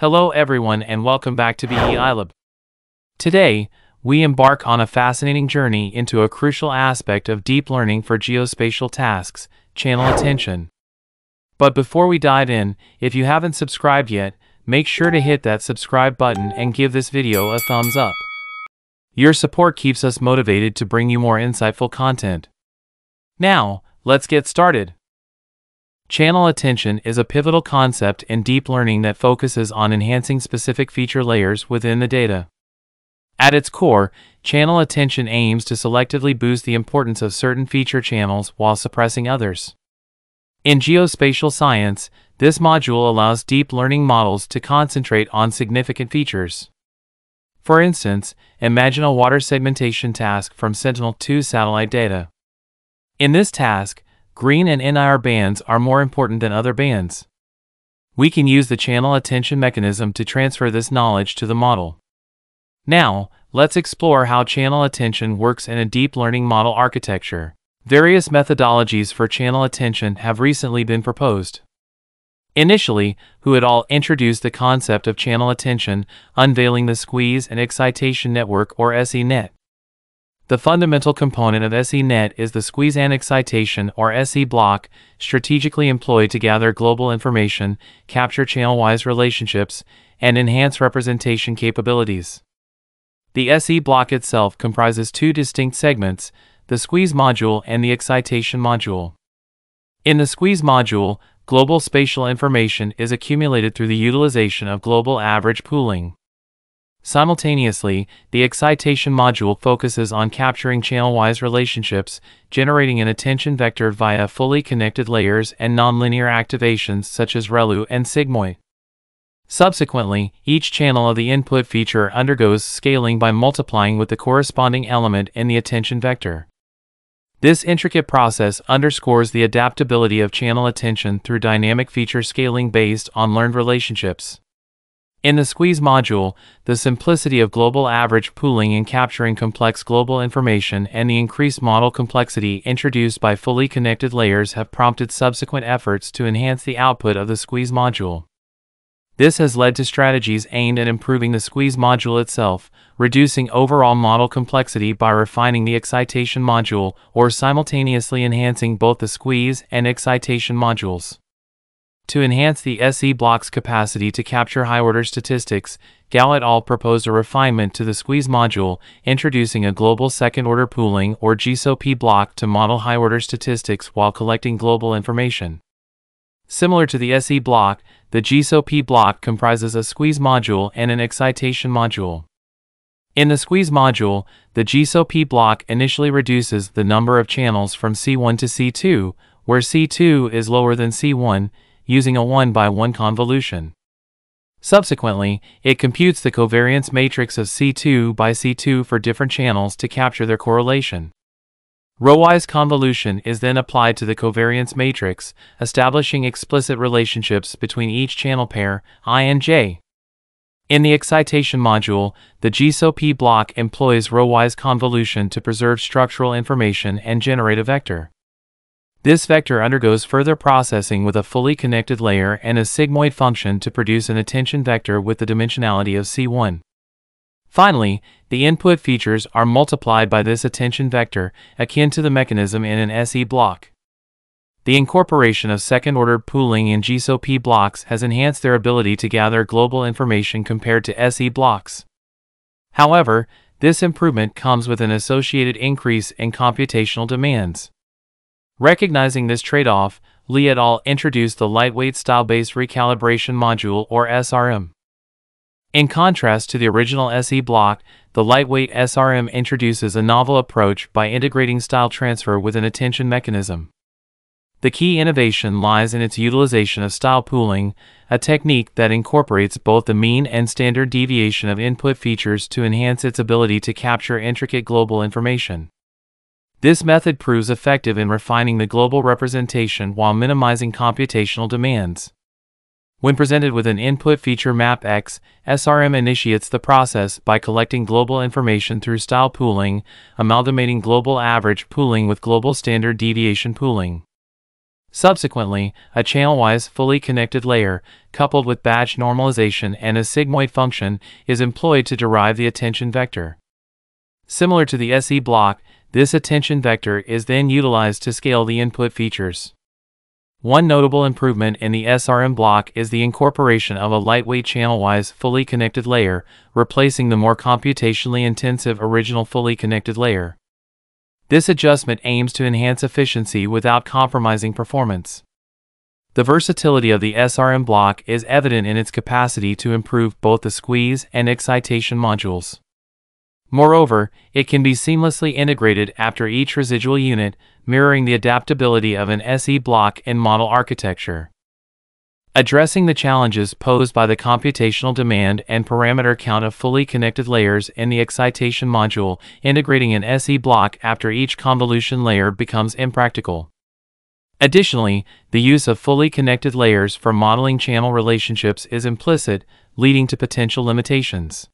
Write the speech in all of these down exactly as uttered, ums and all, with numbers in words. Hello everyone and welcome back to B E I Lab. Today, we embark on a fascinating journey into a crucial aspect of deep learning for geospatial tasks, channel attention. But before we dive in, if you haven't subscribed yet, make sure to hit that subscribe button and give this video a thumbs up. Your support keeps us motivated to bring you more insightful content. Now, let's get started. Channel attention is a pivotal concept in deep learning that focuses on enhancing specific feature layers within the data. At its core, channel attention aims to selectively boost the importance of certain feature channels while suppressing others. In geospatial science, this module allows deep learning models to concentrate on significant features. For instance, imagine a water segmentation task from Sentinel two satellite data. In this task, green and N I R bands are more important than other bands. We can use the channel attention mechanism to transfer this knowledge to the model. Now, let's explore how channel attention works in a deep learning model architecture. Various methodologies for channel attention have recently been proposed. Initially, Hu et al. Introduced the concept of channel attention, unveiling the Squeeze and Excitation Network, or S E net. The fundamental component of S E net is the Squeeze and Excitation, or S E block, strategically employed to gather global information, capture channel-wise relationships, and enhance representation capabilities. The S E block itself comprises two distinct segments, the Squeeze module and the Excitation module. In the Squeeze module, global spatial information is accumulated through the utilization of global average pooling. Simultaneously, the Excitation module focuses on capturing channel-wise relationships, generating an attention vector via fully connected layers and nonlinear activations such as ReLU and Sigmoid. Subsequently, each channel of the input feature undergoes scaling by multiplying with the corresponding element in the attention vector. This intricate process underscores the adaptability of channel attention through dynamic feature scaling based on learned relationships. In the Squeeze module, the simplicity of global average pooling in capturing complex global information and the increased model complexity introduced by fully connected layers have prompted subsequent efforts to enhance the output of the Squeeze module. This has led to strategies aimed at improving the Squeeze module itself, reducing overall model complexity by refining the Excitation module, or simultaneously enhancing both the Squeeze and Excitation modules. To enhance the S E block's capacity to capture high-order statistics, Gao et al. Proposed a refinement to the Squeeze module, introducing a global second order pooling or G S O P block to model high-order statistics while collecting global information. Similar to the S E block, the G S O P block comprises a Squeeze module and an Excitation module. In the Squeeze module, the G S O P block initially reduces the number of channels from C one to C two, where C two is lower than C one, using a one by one convolution. Subsequently, it computes the covariance matrix of C two by C two for different channels to capture their correlation. Row-wise convolution is then applied to the covariance matrix, establishing explicit relationships between each channel pair, I and J. In the Excitation module, the G S O P block employs row-wise convolution to preserve structural information and generate a vector. This vector undergoes further processing with a fully connected layer and a sigmoid function to produce an attention vector with the dimensionality of C one. Finally, the input features are multiplied by this attention vector, akin to the mechanism in an S E block. The incorporation of second-order pooling in G S O P blocks has enhanced their ability to gather global information compared to S E blocks. However, this improvement comes with an associated increase in computational demands. Recognizing this trade-off, Li et al. Introduced the lightweight style-based recalibration module, or S R M. In contrast to the original S E block, the lightweight S R M introduces a novel approach by integrating style transfer with an attention mechanism. The key innovation lies in its utilization of style pooling, a technique that incorporates both the mean and standard deviation of input features to enhance its ability to capture intricate global information. This method proves effective in refining the global representation while minimizing computational demands. When presented with an input feature map X, S R M initiates the process by collecting global information through style pooling, amalgamating global average pooling with global standard deviation pooling. Subsequently, a channel-wise fully connected layer, coupled with batch normalization and a sigmoid function, is employed to derive the attention vector. Similar to the S E block, this attention vector is then utilized to scale the input features. One notable improvement in the S R M block is the incorporation of a lightweight channel-wise fully connected layer, replacing the more computationally intensive original fully connected layer. This adjustment aims to enhance efficiency without compromising performance. The versatility of the S R M block is evident in its capacity to improve both the squeeze and excitation modules. Moreover, it can be seamlessly integrated after each residual unit, mirroring the adaptability of an S E block and model architecture. Addressing the challenges posed by the computational demand and parameter count of fully connected layers in the excitation module, integrating an S E block after each convolution layer becomes impractical. Additionally, the use of fully connected layers for modeling channel relationships is implicit, leading to potential limitations.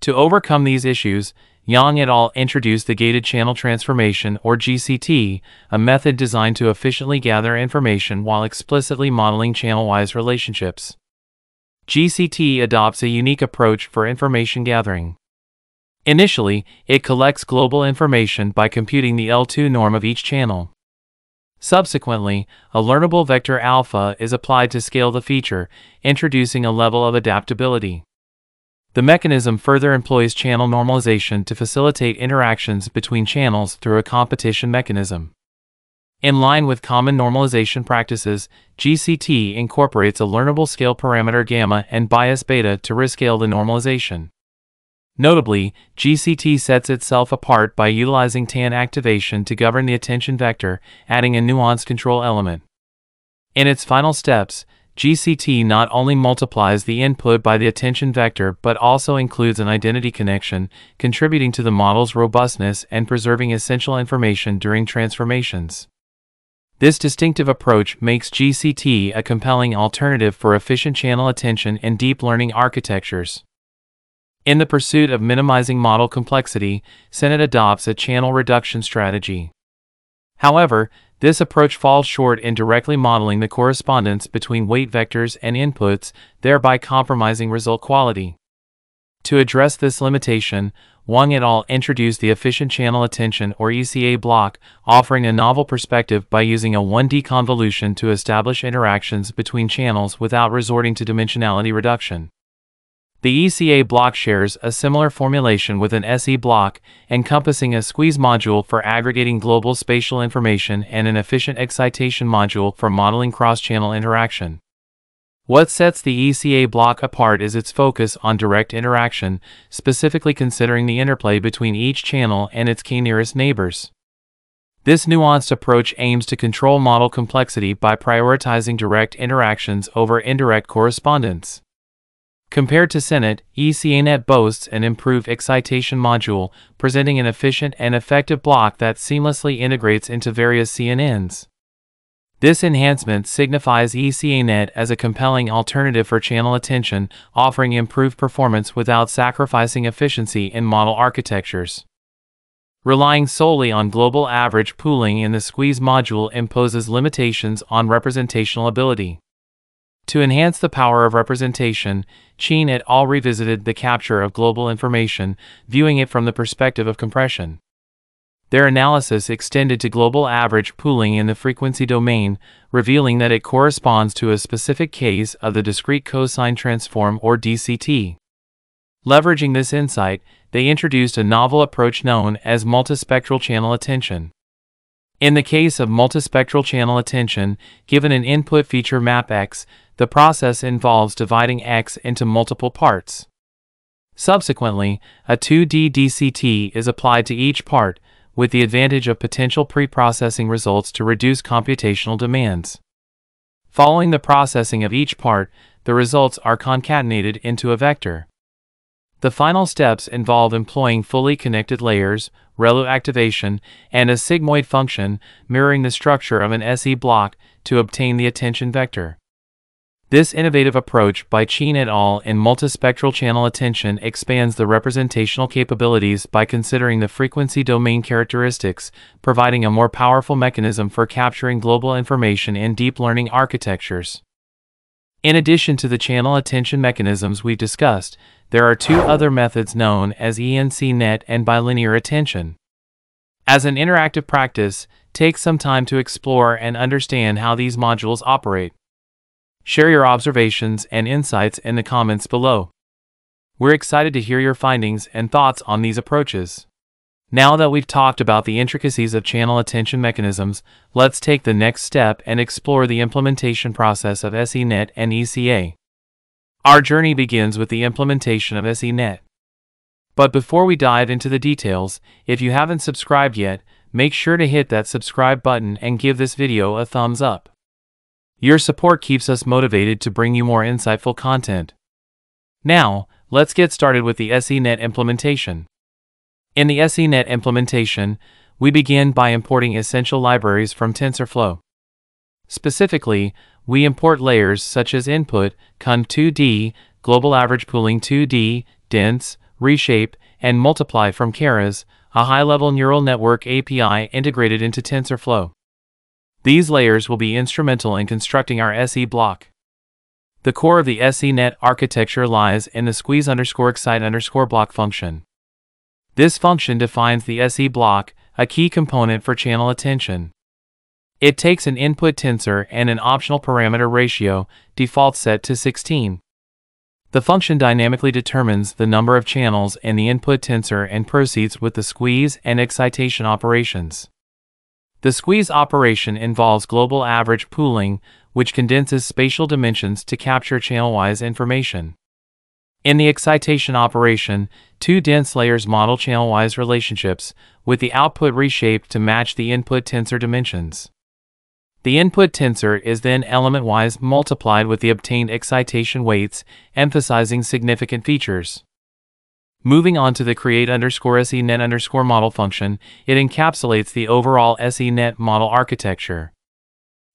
To overcome these issues, Yang et al. Introduced the Gated Channel Transformation, or G C T, a method designed to efficiently gather information while explicitly modeling channel-wise relationships. G C T adopts a unique approach for information gathering. Initially, it collects global information by computing the L two norm of each channel. Subsequently, a learnable vector alpha is applied to scale the feature, introducing a level of adaptability. The mechanism further employs channel normalization to facilitate interactions between channels through a competition mechanism. In line with common normalization practices, G C T incorporates a learnable scale parameter gamma and bias beta to rescale the normalization. Notably, G C T sets itself apart by utilizing T A N activation to govern the attention vector, adding a nuanced control element. In its final steps, G C T not only multiplies the input by the attention vector but also includes an identity connection, contributing to the model's robustness and preserving essential information during transformations. This distinctive approach makes G C T a compelling alternative for efficient channel attention and deep learning architectures. In the pursuit of minimizing model complexity, Sentinel adopts a channel reduction strategy. However, this approach falls short in directly modeling the correspondence between weight vectors and inputs, thereby compromising result quality. To address this limitation, Wang et al. Introduced the efficient channel attention, or E C A block, offering a novel perspective by using a one D convolution to establish interactions between channels without resorting to dimensionality reduction. The E C A block shares a similar formulation with an S E block, encompassing a squeeze module for aggregating global spatial information and an efficient excitation module for modeling cross-channel interaction. What sets the E C A block apart is its focus on direct interaction, specifically considering the interplay between each channel and its key nearest neighbors. This nuanced approach aims to control model complexity by prioritizing direct interactions over indirect correspondence. Compared to SenNet, ECANet boasts an improved excitation module, presenting an efficient and effective block that seamlessly integrates into various C N Ns. This enhancement signifies ECANet as a compelling alternative for channel attention, offering improved performance without sacrificing efficiency in model architectures. Relying solely on global average pooling in the squeeze module imposes limitations on representational ability. To enhance the power of representation, Chen et al. Revisited the capture of global information, viewing it from the perspective of compression. Their analysis extended to global average pooling in the frequency domain, revealing that it corresponds to a specific case of the discrete cosine transform, or D C T. Leveraging this insight, they introduced a novel approach known as multispectral channel attention. In the case of multispectral channel attention, given an input feature map X, the process involves dividing X into multiple parts. Subsequently, a two D D C T is applied to each part, with the advantage of potential pre-processing results to reduce computational demands. Following the processing of each part, the results are concatenated into a vector. The final steps involve employing fully connected layers, ReLU activation, and a sigmoid function, mirroring the structure of an S E block, to obtain the attention vector. This innovative approach by Chien et al. In multispectral channel attention expands the representational capabilities by considering the frequency domain characteristics, providing a more powerful mechanism for capturing global information in deep learning architectures. In addition to the channel attention mechanisms we discussed, there are two other methods known as ENCNet and bilinear attention. As an interactive practice, take some time to explore and understand how these modules operate. Share your observations and insights in the comments below. We're excited to hear your findings and thoughts on these approaches. Now that we've talked about the intricacies of channel attention mechanisms, let's take the next step and explore the implementation process of SENet and E C A. Our journey begins with the implementation of SENet. But before we dive into the details, if you haven't subscribed yet, make sure to hit that subscribe button and give this video a thumbs up. Your support keeps us motivated to bring you more insightful content. Now, let's get started with the SENet implementation. In the SENet implementation, we begin by importing essential libraries from TensorFlow. Specifically, we import layers such as Input, Conv two D, Global Average Pooling two D, Dense, Reshape, and Multiply from Keras, a high-level neural network A P I integrated into TensorFlow. These layers will be instrumental in constructing our S E block. The core of the SENet architecture lies in the squeeze underscore excite underscore block function. This function defines the S E block, a key component for channel attention. It takes an input tensor and an optional parameter ratio, default set to sixteen. The function dynamically determines the number of channels in the input tensor and proceeds with the squeeze and excitation operations. The squeeze operation involves global average pooling, which condenses spatial dimensions to capture channel-wise information. In the excitation operation, two dense layers model channel-wise relationships, with the output reshaped to match the input tensor dimensions. The input tensor is then element-wise multiplied with the obtained excitation weights, emphasizing significant features. Moving on to the create underscore SENet underscore model function, it encapsulates the overall SENet model architecture.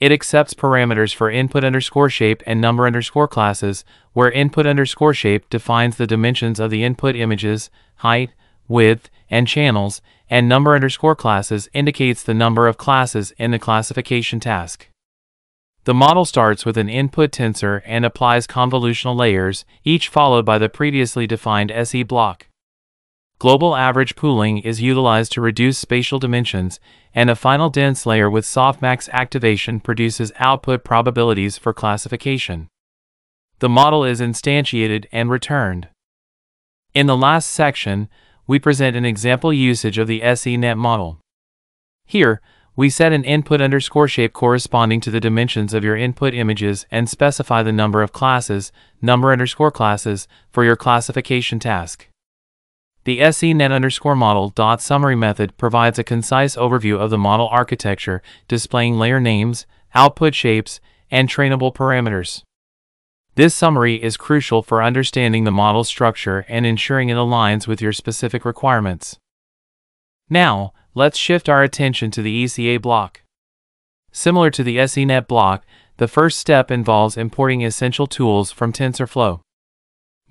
It accepts parameters for input underscore shape and number underscore classes, where input underscore shape defines the dimensions of the input images, height, width, and channels, and number underscore classes indicates the number of classes in the classification task. The model starts with an input tensor and applies convolutional layers, each followed by the previously defined S E block. Global average pooling is utilized to reduce spatial dimensions, and a final dense layer with softmax activation produces output probabilities for classification. The model is instantiated and returned. In the last section, we present an example usage of the SENet model. Here, we set an input underscore shape corresponding to the dimensions of your input images and specify the number of classes, number underscore classes, for your classification task. The SENet underscore model dot summary method provides a concise overview of the model architecture, displaying layer names, output shapes, and trainable parameters. This summary is crucial for understanding the model structure and ensuring it aligns with your specific requirements. Now, let's shift our attention to the E C A block. Similar to the SENet block, the first step involves importing essential tools from TensorFlow.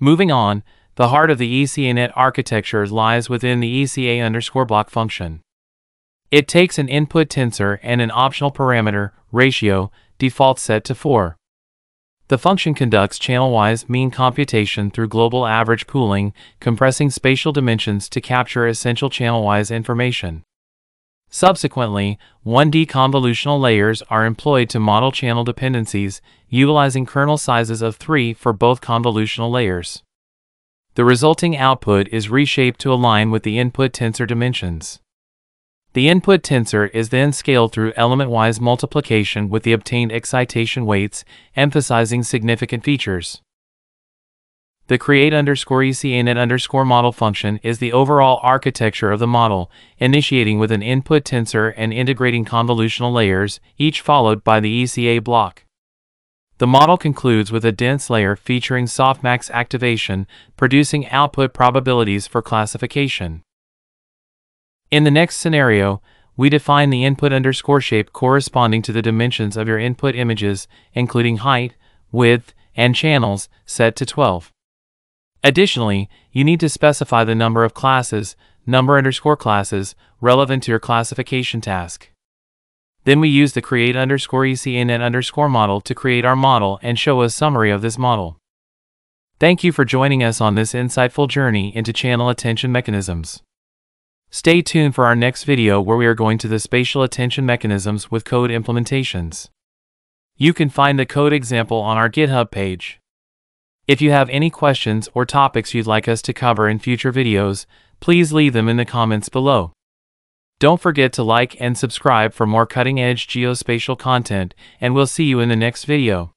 Moving on, the heart of the ECANet architecture lies within the E C A underscore block function. It takes an input tensor and an optional parameter, ratio, default set to four. The function conducts channel-wise mean computation through global average pooling, compressing spatial dimensions to capture essential channel-wise information. Subsequently, one D convolutional layers are employed to model channel dependencies, utilizing kernel sizes of three for both convolutional layers. The resulting output is reshaped to align with the input tensor dimensions. The input tensor is then scaled through element-wise multiplication with the obtained excitation weights, emphasizing significant features. The create underscore ECANet underscore model function is the overall architecture of the model, initiating with an input tensor and integrating convolutional layers, each followed by the E C A block. The model concludes with a dense layer featuring softmax activation, producing output probabilities for classification. In the next scenario, we define the input underscore shape corresponding to the dimensions of your input images, including height, width, and channels set to twelve. Additionally, you need to specify the number of classes, number underscore classes, relevant to your classification task. Then we use the create underscore ECANet underscore model to create our model and show a summary of this model. Thank you for joining us on this insightful journey into channel attention mechanisms. Stay tuned for our next video where we are going to the spatial attention mechanisms with code implementations. You can find the code example on our GitHub page. If you have any questions or topics you'd like us to cover in future videos, please leave them in the comments below. Don't forget to like and subscribe for more cutting-edge geospatial content, and we'll see you in the next video.